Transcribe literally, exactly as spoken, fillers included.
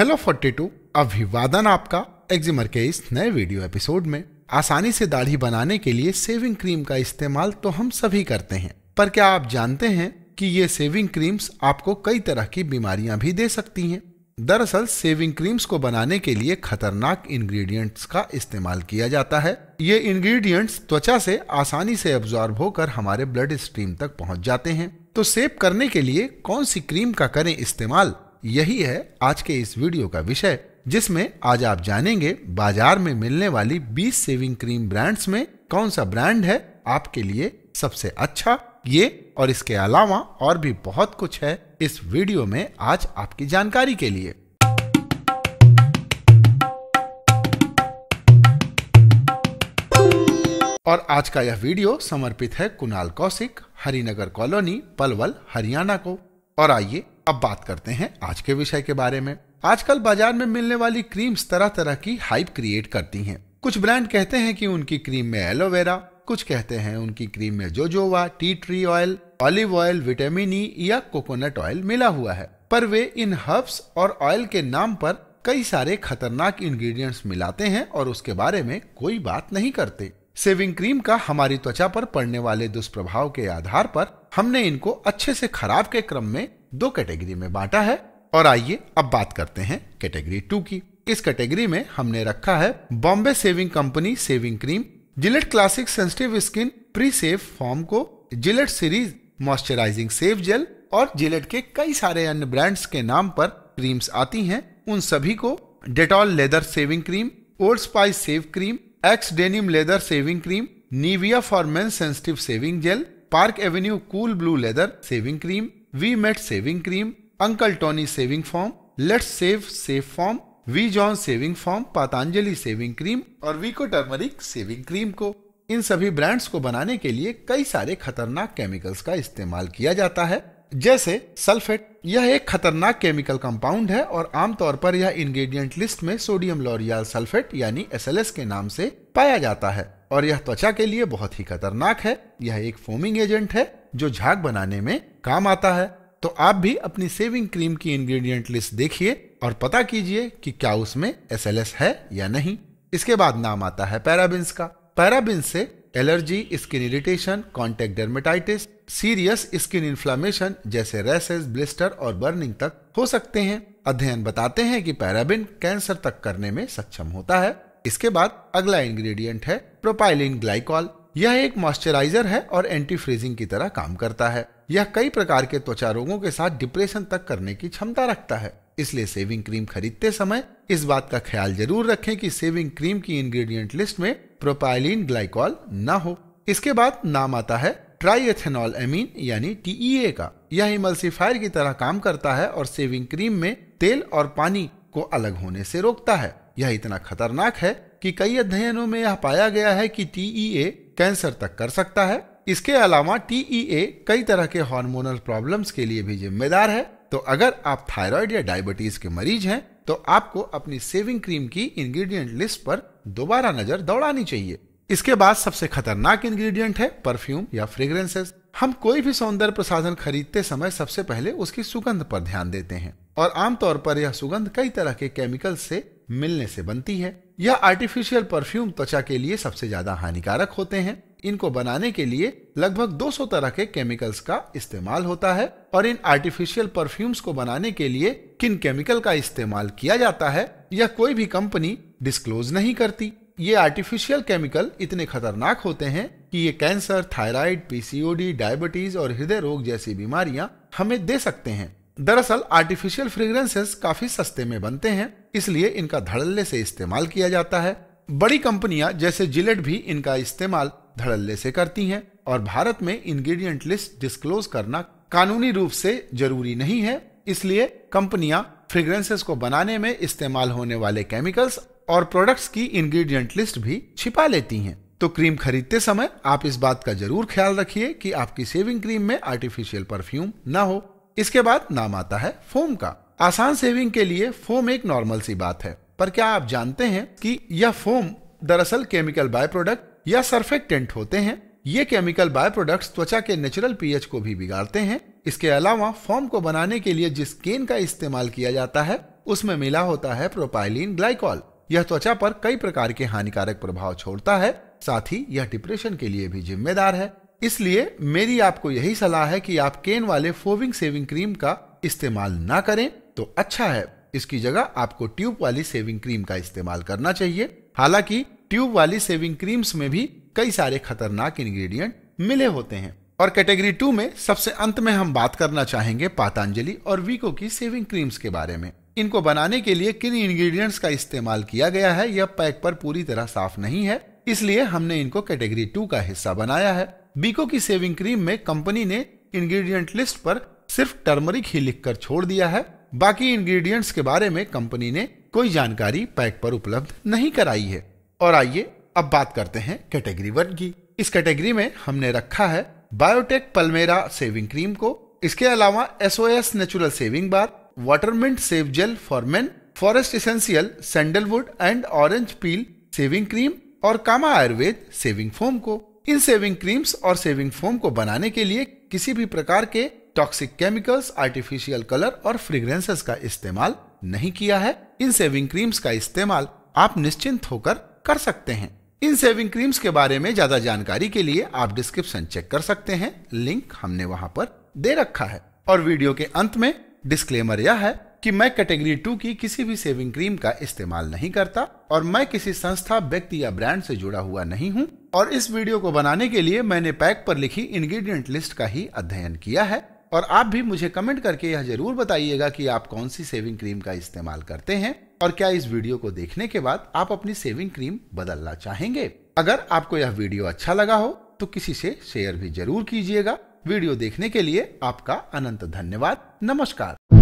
Hello forty two, अभिवादन आपका एक्जिमर के इस नए वीडियो एपिसोड में। आसानी से दाढ़ी बनाने के लिए सेविंग क्रीम का इस्तेमाल तो हम सभी करते हैं, पर क्या आप जानते हैं कि ये सेविंग क्रीम्स आपको कई तरह की बीमारियां भी दे सकती हैं। दरअसल सेविंग क्रीम्स को बनाने के लिए खतरनाक इंग्रेडिएंट्स का इस्तेमाल किया जाता है। ये इंग्रेडिएंट्स त्वचा से आसानी से एब्जॉर्ब होकर हमारे ब्लड स्ट्रीम तक पहुंच जाते हैं। तो सेव करने के लिए कौन सी क्रीम का करें इस्तेमाल, यही है आज के इस वीडियो का विषय, जिसमें आज आप जानेंगे बाजार में मिलने वाली बीस सेविंग क्रीम ब्रांड्स में कौन सा ब्रांड है आपके लिए सबसे अच्छा। ये और इसके अलावा और भी बहुत कुछ है इस वीडियो में आज आपकी जानकारी के लिए। और आज का यह वीडियो समर्पित है कुणाल कौशिक, हरिनगर कॉलोनी, पलवल, हरियाणा को। और आइए अब बात करते हैं आज के विषय के बारे में। आजकल बाजार में मिलने वाली क्रीम्स तरह तरह की हाइप क्रिएट करती हैं। कुछ ब्रांड कहते हैं कि उनकी क्रीम में एलोवेरा, कुछ कहते हैं उनकी क्रीम में jojoba, tea tree oil, olive oil, vitamin E या कोकोनट ऑयल मिला हुआ है। पर वे इन हर्ब्स और ऑयल के नाम पर कई सारे खतरनाक इंग्रेडिएंट्स मिलाते हैं और उसके बारे में कोई बात नहीं करते। सेविंग क्रीम का हमारी त्वचा पर पड़ने वाले दुष्प्रभाव के आधार पर हमने इनको अच्छे से खराब के क्रम में दो कैटेगरी में बांटा है। और आइए अब बात करते हैं कैटेगरी टू की। इस कैटेगरी में हमने रखा है Bombay shaving company shaving cream, Gillette classic sensitive skin pre shave foam को, Gillette series moisturising shave gel और जिलेट के कई सारे अन्य ब्रांड्स के नाम पर क्रीम्स आती हैं। उन सभी को Dettol lather shaving cream, Old Spice shave cream, x Denim lather shaving cream, Nivea for men sensitive shaving gel, Park Avenue Cool Blue lather shaving cream, V met shaving cream, Uncle Tony shaving foam, let's shave shave foam, विजॉन shaving foam, Patanjali shaving cream और Vicco turmeric shaving cream को। इन सभी brands को बनाने के लिए कई सारे खतरनाक केमिकल्स का इस्तेमाल किया जाता है, जैसे सल्फेट। यह एक खतरनाक केमिकल कंपाउंड है और आमतौर पर यह इंग्रेडिएंट लिस्ट में सोडियम लॉरियल सल्फेट यानी एस एल एस के नाम से पाया जाता है और यह त्वचा के लिए बहुत ही खतरनाक है। यह एक फोमिंग एजेंट है जो झाग बनाने में काम आता है। तो आप भी अपनी सेविंग क्रीम की इंग्रेडिएंट लिस्ट देखिए और पता कीजिए कि क्या उसमें एस एल एस है या नहीं। इसके बाद नाम आता है पैराबिन्स का। पैराबिन्स से allergy, skin irritation, contact dermatitis, serious skin inflammation जैसे रैशेस, ब्लिस्टर और बर्निंग तक हो सकते हैं। अध्ययन बताते हैं कि पैराबिन कैंसर तक करने में सक्षम होता है। इसके बाद अगला इंग्रेडिएंट है प्रोपाइलिन ग्लाइकॉल। यह एक मॉइस्चराइजर है और एंटी फ्रीजिंग की तरह काम करता है। यह कई प्रकार के त्वचा रोगों के साथ डिप्रेशन तक करने की क्षमता रखता है, इसलिए सेविंग क्रीम खरीदते समय इस बात का ख्याल जरूर रखें कि सेविंग क्रीम की इंग्रेडिएंट लिस्ट में प्रोपाइलिन ग्लाइकॉल ना हो। इसके बाद नाम आता है ट्राईएथेनॉल एमीन यानी टी ई ए का। यह इमल्सिफायर की तरह काम करता है और सेविंग क्रीम में तेल और पानी को अलग होने से रोकता है। यह इतना खतरनाक है कि कई अध्ययनों में यह पाया गया है कि टी ई ए कैंसर तक कर सकता है। इसके अलावा टी ई ए कई तरह के हार्मोनल प्रॉब्लम्स के लिए भी जिम्मेदार है। तो अगर आप थायराइड या डायबिटीज के मरीज हैं तो आपको अपनी सेविंग क्रीम की इंग्रेडिएंट लिस्ट पर दोबारा नजर दौड़ानी चाहिए। इसके बाद सबसे खतरनाक इंग्रेडिएंट है परफ्यूम या फ्रेग्रेंसेस। हम कोई भी सौंदर्य प्रसाधन खरीदते समय सबसे पहले उसकी सुगंध पर ध्यान देते हैं और आमतौर पर यह सुगंध कई तरह के केमिकल से मिलने से बनती है। यह आर्टिफिशियल परफ्यूम त्वचा के लिए सबसे ज्यादा हानिकारक होते हैं। इनको बनाने के लिए लगभग दो सौ तरह के केमिकल्स का इस्तेमाल होता है और इन आर्टिफिशियल परफ्यूम्स को बनाने के लिए किन केमिकल का इस्तेमाल किया जाता है यह कोई भी कंपनी डिस्क्लोज नहीं करती। ये आर्टिफिशियल केमिकल इतने खतरनाक होते हैं कि ये cancer, thyroid, P C O D, diabetes और हृदय रोग जैसी बीमारियां हमें दे सकते हैं। दरअसल आर्टिफिशियल फ्रेग्रेंसेस काफी सस्ते में बनते हैं, इसलिए इनका धड़ल्ले से इस्तेमाल किया जाता है। बड़ी कंपनियां जैसे जिलेट भी इनका इस्तेमाल धड़ल्ले से करती हैं और भारत में इंग्रेडिएंट लिस्ट डिस्क्लोज करना कानूनी रूप से जरूरी नहीं है, इसलिए कंपनियां फ्रेग्रेंसेस को बनाने में इस्तेमाल होने वाले केमिकल्स और प्रोडक्ट्स की इंग्रेडिएंट लिस्ट भी छिपा लेती हैं। तो क्रीम खरीदते समय आप इस बात का जरूर ख्याल रखिए कि आपकी सेविंग क्रीम में आर्टिफिशियल परफ्यूम ना हो। इसके बाद नाम आता है फोम का। आसान सेविंग के लिए फोम एक नॉर्मल सी बात है, पर क्या आप जानते हैं कि यह फोम दरअसल केमिकल बाय प्रोडक्ट या सर्फेक्टेंट होते हैं। ये केमिकल बाय प्रोडक्ट्स त्वचा के नेचुरल पीएच को भी बिगाड़ते हैं। इसके अलावा फोम को बनाने के लिए जिस केन का इस्तेमाल किया जाता है उसमें मिला होता है प्रोपाइलीन ग्लाइकॉल। यह त्वचा पर कई प्रकार के हानिकारक प्रभाव छोड़ता है, साथ ही यह डिप्रेशन के लिए भी जिम्मेदार है। इसलिए मेरी आपको यही सलाह है कि आप केन वाले फोविंग सेविंग क्रीम का इस्तेमाल ना करें तो अच्छा है। इसकी जगह आपको ट्यूब वाली सेविंग क्रीम का इस्तेमाल करना चाहिए। हालांकि ट्यूब वाली सेविंग क्रीम्स में भी कई सारे खतरनाक इंग्रेडिएंट मिले होते हैं। और कैटेगरी टू में सबसे अंत में हम बात करना चाहेंगे पतंजलि और वीको की सेविंग क्रीम्स के बारे में। इनको बनाने के लिए किन इंग्रेडिएंट्स का इस्तेमाल किया गया है यह पैक पर पूरी तरह साफ नहीं है, इसलिए हमने इनको कैटेगरी टू का हिस्सा बनाया है। बीको की सेविंग क्रीम में कंपनी ने इंग्रेडिएंट लिस्ट पर सिर्फ टर्मरिक ही लिखकर छोड़ दिया है। बाकी इंग्रेडिएंट्स के बारे में कंपनी ने कोई जानकारी पैक पर उपलब्ध नहीं कराई है। और आइए अब बात करते हैं कैटेगरी वन की। इस कैटेगरी में हमने रखा है बायोटेक पलमेरा सेविंग क्रीम को। इसके अलावा S O S natural shaving bar, watermint shave gel for men, forest essential sandalwood and orange peel shaving cream और कामा आयुर्वेद सेविंग फोम को। इन सेविंग क्रीम्स और सेविंग फोम को बनाने के लिए किसी भी प्रकार के टॉक्सिक केमिकल्स, आर्टिफिशियल कलर और फ्रेग्रेंसेस का इस्तेमाल नहीं किया है। इन सेविंग क्रीम्स का इस्तेमाल आप निश्चिंत होकर कर सकते हैं। इन सेविंग क्रीम्स के बारे में ज्यादा जानकारी के लिए आप डिस्क्रिप्शन चेक कर सकते हैं, लिंक हमने वहां पर दे रखा है। और वीडियो के अंत में डिस्क्लेमर यह है कि मैं कैटेगरी टू की किसी भी सेविंग क्रीम का इस्तेमाल नहीं करता और मैं किसी संस्था, व्यक्ति या ब्रांड से जुड़ा हुआ नहीं हूं। और इस वीडियो को बनाने के लिए मैंने पैक पर लिखी इंग्रेडिएंट लिस्ट का ही अध्ययन किया है। और आप भी मुझे कमेंट करके यह जरूर बताइएगा कि आप कौन सी सेविंग क्रीम का इस्तेमाल करते हैं और क्या इस वीडियो को देखने के बाद आप अपनी सेविंग क्रीम बदलना चाहेंगे। अगर आपको यह वीडियो अच्छा लगा हो तो किसी से शेयर भी जरूर कीजिएगा। वीडियो देखने के लिए आपका अनंत धन्यवाद। नमस्कार।